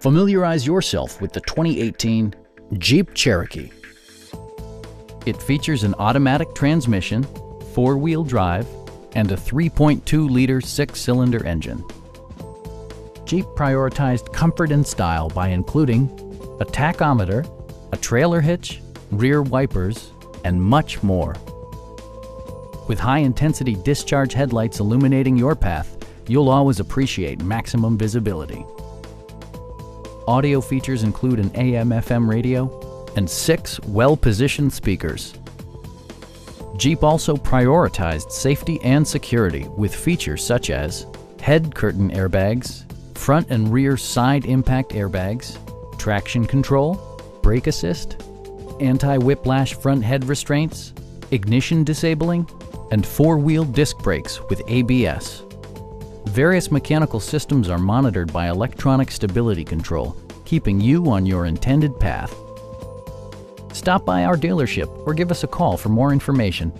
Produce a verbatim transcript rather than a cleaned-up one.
Familiarize yourself with the twenty eighteen Jeep Cherokee. It features an automatic transmission, four-wheel drive, and a three point two liter six-cylinder engine. Jeep prioritized comfort and style by including a tachometer, a trailer hitch, rear wipers, and much more. With high-intensity discharge headlights illuminating your path, you'll always appreciate maximum visibility. Audio features include an A M F M radio and six well-positioned speakers. Jeep also prioritized safety and security with features such as head curtain airbags, front and rear side impact airbags, traction control, brake assist, anti-whiplash front head restraints, ignition disabling, and four-wheel disc brakes with A B S. Various mechanical systems are monitored by electronic stability control, keeping you on your intended path. Stop by our dealership or give us a call for more information.